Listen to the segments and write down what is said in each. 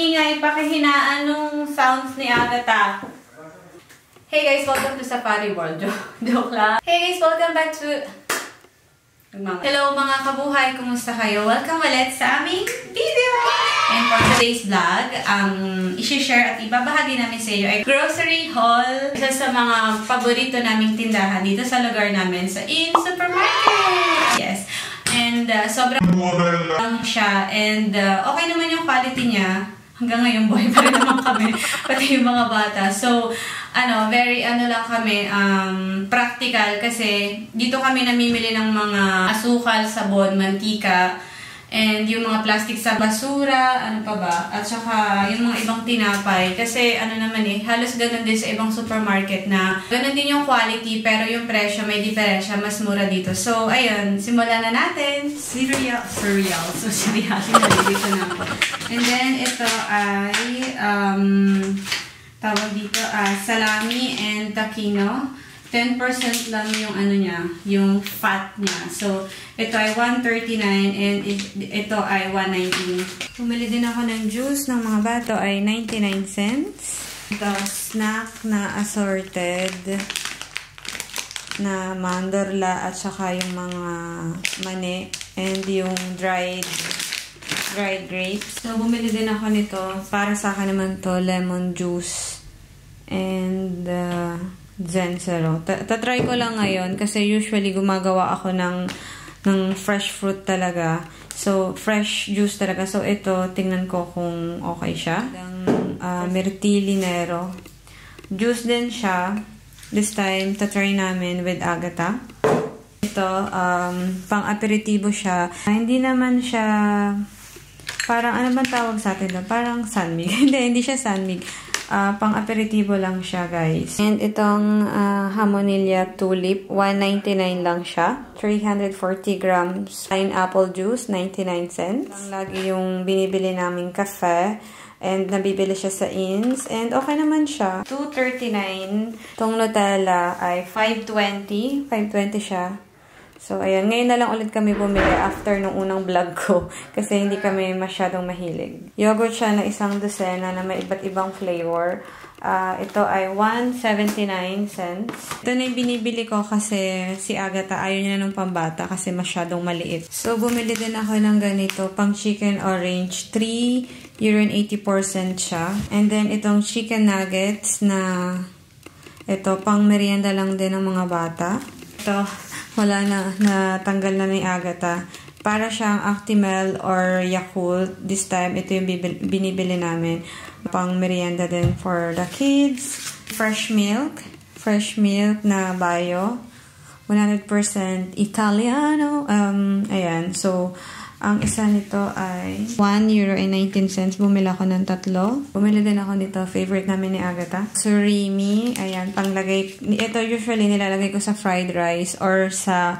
ingay, pakihinaan nung sounds ni Agatha. Hey guys, welcome to Safari World. Joke lang. Hey guys, welcome back to... Hello mga kabuhay, kumusta kayo? Welcome ulit sa aming video! And for today's vlog, ang isi-share at ibabahagi namin sa iyo ay grocery haul. Isa sa mga paborito naming tindahan dito sa lugar namin sa INS Supermercato. Yes. And sobrang lang siya and okay naman yung quality niya. Hanggang ngayon boy pa rin naman kami, pati yung mga bata. So, ano, very ano lang kami, practical kasi dito kami namimili ng mga asukal, sabon, mantika, and yung mga plastic sa basura, ano pa ba, at saka yung mga ibang tinapay. Kasi ano naman eh, halos ganun din sa ibang supermarket na ganun din yung quality pero yung presyo may diferensya, mas mura dito. So, ayun, simulan na natin. Cereal. So, cerealin na dito naman. And then, ito ay, tawag dito, salami and tacchino. 10% lang yung ano niya, yung fat niya. So, ito ay 139 and ito ay 119. Bumili din ako ng juice ng mga bato ay 99 cents. Ito, snack na assorted na mandorla at saka yung mga mani and yung dried grapes. So, bumili din ako nito. Para sa akin naman to, lemon juice. And, Zenzero. Tatry ko lang ngayon kasi usually gumagawa ako ng fresh fruit talaga. So, fresh juice talaga. So, ito, tingnan ko kung okay siya. Mirtilinero. Juice din siya. This time, tatry namin with Agatha. Ito, pang-aperitibo siya. Hindi naman siya... Parang, ano bang tawag sa atin doon? Parang sanmig. Hindi siya sanmig. Pang-aperitibo lang siya, guys. And itong Hamonilla Tulip, 199 lang siya. 340 grams pineapple juice, 99 cents. Lagi yung binibili namin kafe. And nabibili siya sa INS. And okay naman siya. 239. Itong Nutella ay 520. 520 siya. So, ayan. Ngayon na lang ulit kami bumili after nung unang vlog ko. Kasi hindi kami masyadong mahilig. Yogurt siya na isang dosena na may iba't ibang flavor. Ito ay 179 cents. Ito na yung binibili ko kasi si Agatha ayaw niya ng pambata kasi masyadong maliit. So, bumili din ako ng ganito. Pang chicken orange. 3.84 cents siya. And then, itong chicken nuggets na ito, pang merienda lang din ng mga bata. Ito, wala na, natanggal na ni Agatha. Para siyang Actimel or Yakult. This time, ito yung binibili namin. Pang merienda din for the kids. Fresh milk na bio. 100% Italiano. Ayan. So, ang isa nito ay €1.19. Bumili ako ng tatlo. Bumili din ako nito. Favorite namin ni Agatha. Surimi. Ayan, panglagay. Ito usually nilalagay ko sa fried rice or sa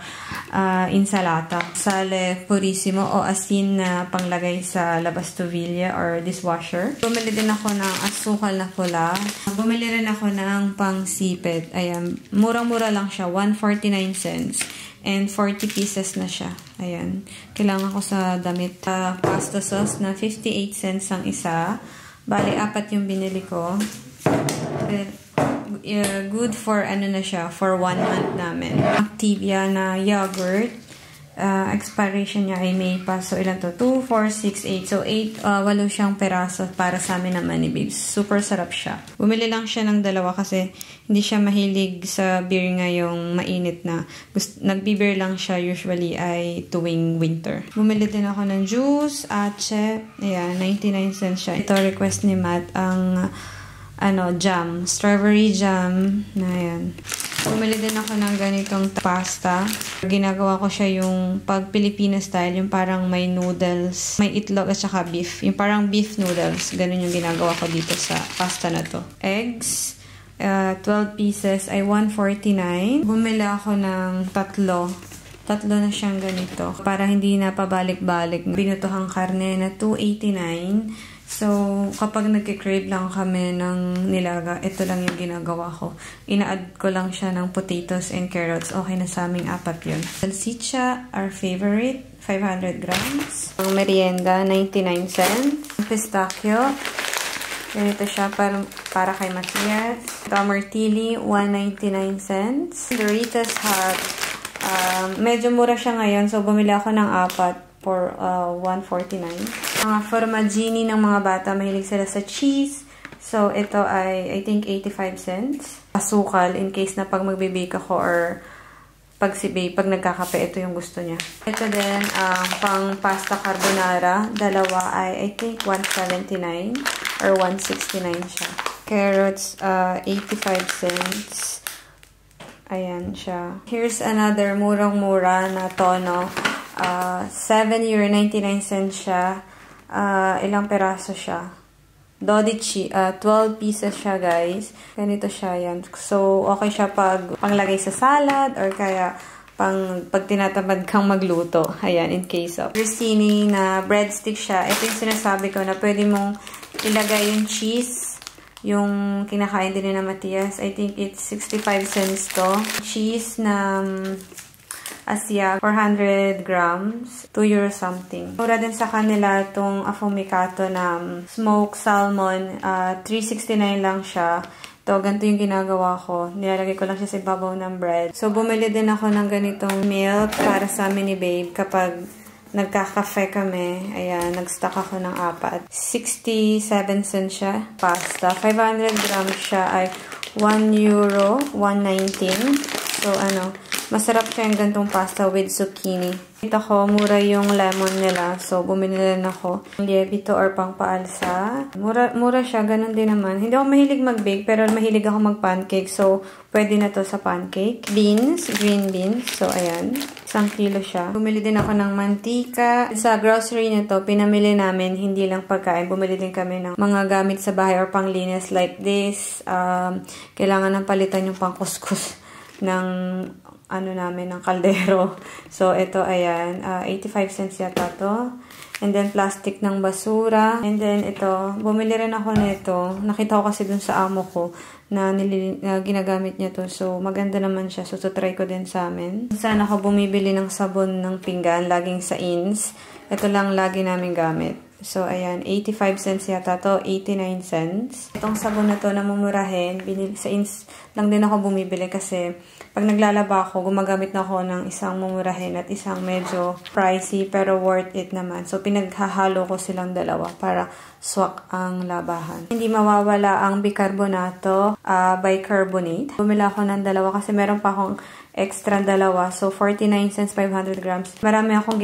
insalata. Sale purissimo o asin na panglagay sa labas-tubilla or dishwasher. Bumili din ako ng asukal na pula. Bumili rin ako ng pangsipit. Ayan, murang-mura lang siya. 149 cents. And 40 pieces na siya. Ayan. Kailangan ko sa damit. Pasta sauce na 58 cents ang isa. Bali, apat yung binili ko. Good for ano na siya. For 1 month namin. Activia na yogurt. Expiration niya ay May pa. So, ilan to? 2, 4, 6, 8. So, 8, 8 siyang peraso para sa amin naman ni Babes. Super sarap siya. Bumili lang siya ng dalawa kasi hindi siya mahilig sa beer ngayong mainit na. Nagbe-beer lang siya usually ay tuwing winter. Bumili din ako ng juice, atche. Ayan, 99 cents siya. Ito request ni Matt ang ano, jam. Strawberry jam. Ayan. Bumili din ako ng ganitong pasta. Ginagawa ko siya yung pag-Pilipino style. Yung parang may noodles, may itlog at saka beef. Yung parang beef noodles. Ganun yung ginagawa ko dito sa pasta na to. Eggs. 12 pieces ay 149. Bumili ako ng tatlo. Tatlo na siyang ganito. Para hindi na pabalik-balik. Binutohang karne na 289. So, kapag nagki-crave lang kami ng nilaga, ito lang yung ginagawa ko. Ina-add ko lang siya ng potatoes and carrots. Okay na sa aming apat yun. Salsicha, our favorite, 500 grams. Ang merienda, 99 cents. Pistachio, ganito siya para kay Matias. Ito, Martili, 199 cents. Doritos Hot, medyo mura siya ngayon, so bumili ako ng apat for 149. Mga formaggini ng mga bata, mahilig sila sa cheese. So, ito ay, I think, 85 cents. Asukal, in case na pag magbe-bake ako or pag nagkakape, ito yung gusto niya. Ito din, pang pasta carbonara, dalawa ay, I think, 179 or 169 siya. Carrots, 85 cents. Ayan siya. Here's another murang-mura na tono. 7.99 cents siya. Ilang peraso siya? Dodici. 12 pieces siya, guys. Ganito siya yan. So, okay siya pag panglagay sa salad or kaya pag tinatamad kang magluto. Ayan, in case of. Grissini na breadstick siya. Ito yung sinasabi ko na pwede mong ilagay yung cheese. Yung kinakain din na Matias. I think it's 65 cents to. Cheese na... Asia, 400 grams, 2 euro something. Mura din sa kanila itong affumicato na smoked salmon, 369 lang siya. Ito, ganito yung ginagawa ko. Nilalagay ko lang siya sa ibabaw ng bread. So, bumili din ako ng ganitong milk para sa amin ni Babe kapag nagkakafe kami. Ayan, nag-stock ako ng apat. 67 cents siya. Pasta, 500 grams siya ay 1 euro 1.19. So, masarap siya yung gantong pasta with zucchini. Kita ko, mura yung lemon nila. So, bumili rin ako. Lievito or pangpaalsa. Mura siya, ganun din naman. Hindi ako mahilig mag-bake, pero mahilig ako mag-pancake. So, pwede na to sa pancake. Beans, green beans. So, ayan. 1 kilo siya. Bumili din ako ng mantika. Sa grocery na to, pinamili namin, hindi lang pagkain. Bumili din kami ng mga gamit sa bahay or panglinis like this. Kailangan ng palitan yung pangkuskus ng ng kaldero. So, ito, ayan. 85 cents yata to. And then, plastic ng basura. And then, ito. Bumili rin ako nito. Nakita ko kasi dun sa amo ko na ginagamit niya to. So, maganda naman siya. So, tutry ko din sa amin. Saan ako bumibili ng sabon ng pinggan. Laging sa INS. Ito lang lagi namin gamit. So, ayan. 85 cents yata to. 89 cents. Itong sabon na to na mumurahin. Sa INS lang din ako bumibili kasi pag naglalaba ako, gumagamit na ako ng isang mumurahin at isang medyo pricey pero worth it naman. So, pinaghahalo ko silang dalawa para swak ang labahan. Hindi mawawala ang bicarbonato, bicarbonate. Bumila ako ng dalawa kasi meron pa akong extra dalawa. So, 49 cents, 500 grams. Marami akong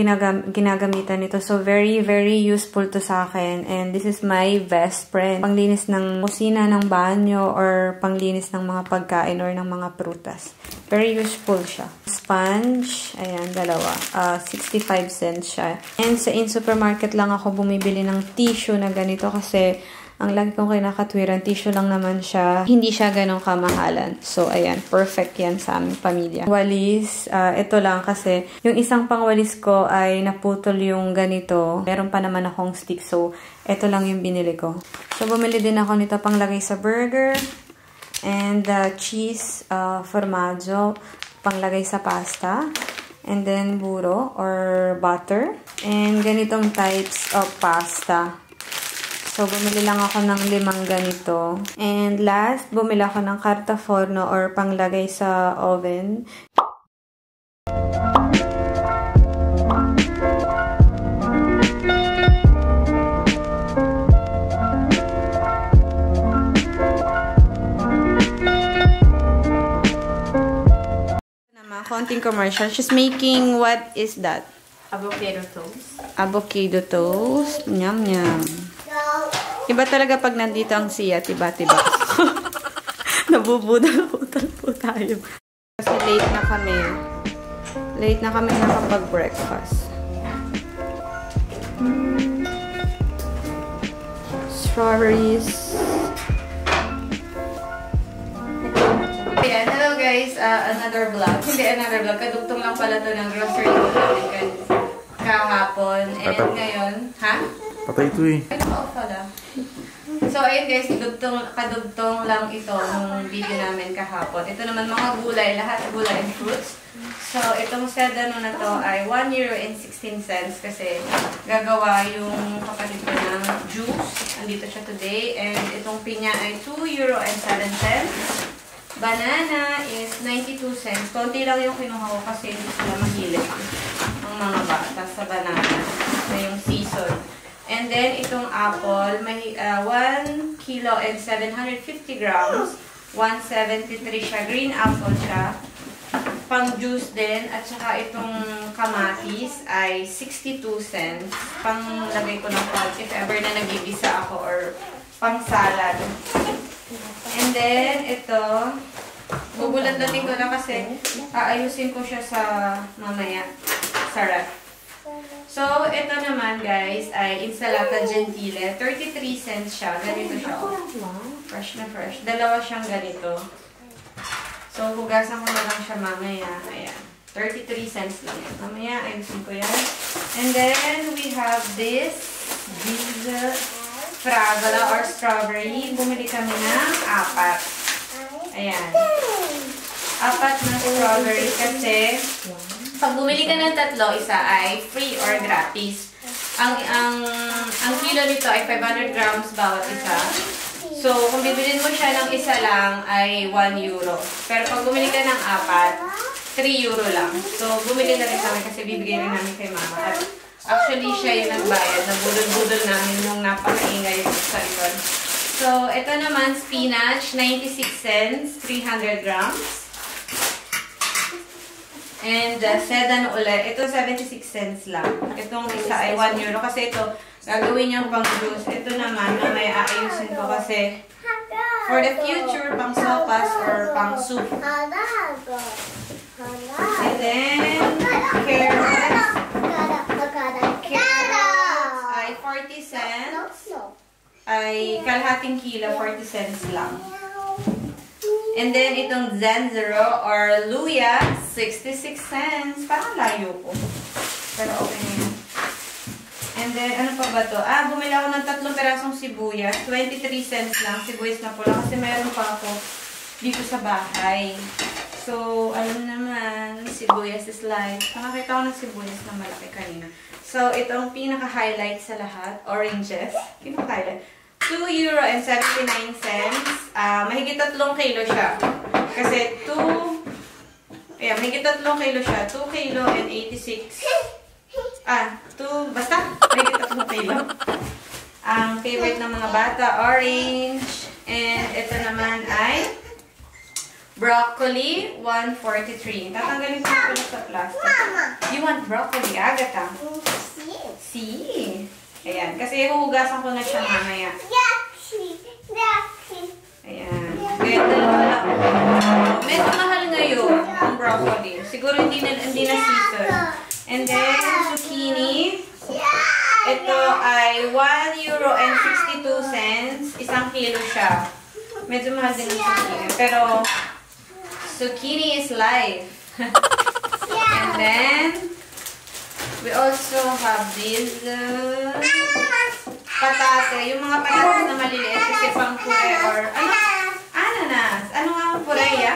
ginagamitan nito. So, very, very useful to sa akin. And this is my best friend. Panglinis ng kusina, ng banyo, or panglinis ng mga pagkain or ng mga prutas. Very useful siya. Sponge, ayan, dalawa. 65 cents siya. And sa INS Supermarket lang ako bumibili ng tissue na ganito kasi ang lagi kong kinakatwiran, tissue lang naman siya. Hindi siya ganong kamahalan. So, ayan. Perfect yan sa aming pamilya. Walis. Ito lang kasi yung isang pangwalis ko ay naputol yung ganito. Meron pa naman akong stick. So, ito lang yung binili ko. So, bumili din ako nito panglagay sa burger. And cheese, formaggio, panglagay sa pasta. And then, buro or butter. And ganitong types of pasta. So, bumili lang ako ng 5 ganito. And last, bumili ako ng cartaforno or panglagay sa oven. Naman, konting commercial. She's making, what is that? Avocado toast. Avocado toast. Nyam, nyam. Iba talaga pag nandito ang siya, tiba-tiba. Nabubudal po tayo. Kasi late na kami. Late na kami nakapag-breakfast. Strawberries. Ayan, hello guys. Another vlog. Hindi another vlog. Kadugtong lang pala to ng grocery kahapon. And ngayon, ha? Patay ito eh. Ay, pala. So, ayun guys, kadugtong lang ito ng video namin kahapon. Ito naman mga gulay, lahat gulay and fruits. So, itong sedano na to ay €1.16 kasi gagawa yung kapatid ko ng juice. Andito siya today. And itong pinya ay €2.07. Banana is 92 cents. Konti lang yung kinuha ko kasi hindi sila mahilig ang mga bata sa banana na yung season. And then, itong apple, may 1 kilo and 750 grams. 173 siya. Green apple siya. Pang juice din. At saka itong kamatis ay 62 cents. Pang lagay ko ng pot if ever na nag-ibisa ako or pang salad. And then, ito, bubulad-latin ko na kasi aayusin ko siya sa mamaya, sa ref. So, ito naman guys, ay Insalata Gentile. 33 cents siya. Ganito siya. Fresh na fresh. Dalawa siyang ganito. So, hugasan ko na lang siya mamaya. Ayan. 33 cents lang. Mamaya, ayusin ko yan. And then, we have this. Fragola or strawberry. Bumili kami ng 4. Ayan. 4 na strawberry kasi pag bumili ka ng 3, isa ay free or gratis. Ang kilo nito ay 500 grams bawat isa. So, kung bibilin mo siya ng isa lang ay €1. Pero pag bumili ka ng 4, €3 lang. So, bumili na rin kami kasi bibigay rin namin kay mama. At actually, siya yung nagbayad. Nabudol-budol namin nung napakaingay sa ibon. So, ito naman, spinach, 96 cents, 300 grams. And sedan ulit. Ito, 76 cents lang. Itong isa ay €1. Kasi ito, gagawin niyang pang juice. Ito naman, may aayusin ko kasi for the future, pang sopas or pang soup. And then, carrots. Ay kalahating kilo, 40 cents lang. And then, itong Zanzero or Luya, 66 cents. Parang layo po. Pero okay na yun. And then, ano pa ba to? Ah, bumili ako ng 3 perasong sibuyas. 23 cents lang. Sibuyas na po lang. Kasi mayroon pa ako dito sa bahay. So, alam naman, sibuyas is life. Nakakita ko ng sibuyas na malaki kanina. So, itong pinaka-highlight sa lahat, oranges. Pinaka-highlight. €2.79. Mahigit 3 kilo siya. Kasi 2... Ayan, mahigit 3 kilo siya. 2 kilo and 86. Basta. Mahigit 3 kilo. Ang favorite ng mga bata, orange. And ito naman ay broccoli, 143. Tatanggalin ko na sa plastic. You want broccoli? Agata. See? Ayan. Kasi huhugasan ko na siya mamaya. Ayan. Kaya dalawa lang. Medyo mahal ngayon ang broccoli. Siguro hindi na season. And then, zucchini. Ito ay €1.62. 1 kilo siya. Medyo mahal din ang zucchini. Pero, zucchini is life. And then, we also have these patate. Yung mga patate na maliliit kasi pang pure or ananas. Ano nga ang pure ya?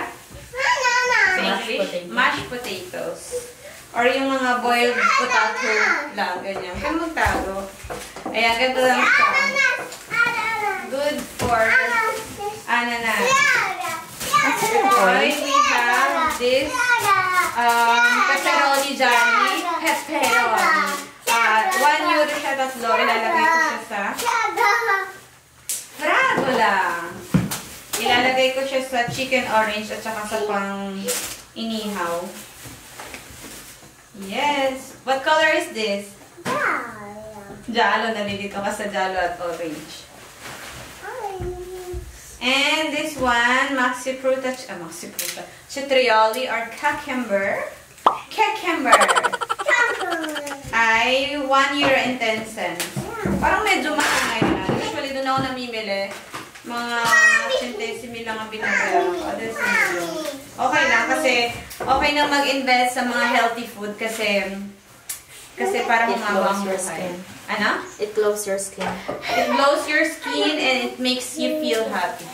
Mashed potatoes. Or yung mga boiled potato lang. Ganyan. Kaya magtago. Ayan, ganda lang siya. Good for ananas. Okay, we have this pepperoni jani. Pepperoni. €1 siya, 3. Ilalagay ko siya sa fragola. Ilalagay ko siya sa chicken orange at saka sa pang inihaw. Yes. What color is this? Jalo. Nalilito ka sa jalo at orange. And this one, maxifruta. Maxifruta. Cetrioli or cucumber. Ay, €1.10. Parang medyo mahal na. Usually, doon ako namimili. Mga centesimi lang ang binabayaran ko. Okay lang kasi okay na mag-invest sa mga healthy food kasi Kasi parang humawak your skin. Ano? It glows your skin. It glows your skin and it makes you feel happy.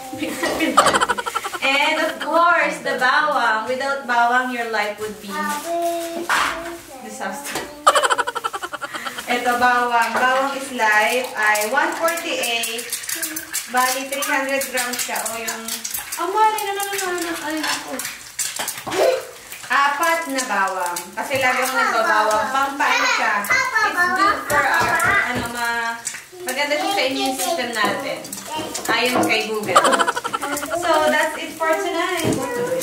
And of course, the bawang. Without bawang, your life would be disaster. Ito, bawang. Bawang is life ay 148. Bali, 300 grams siya. O yung... mali na naman. Ay, ako. 4 na bawang. Kasi laging nagbabawang. Pampaano siya. It's good for our... maganda siya sa immune system natin. Ayon kay Google. So, that's it for tonight.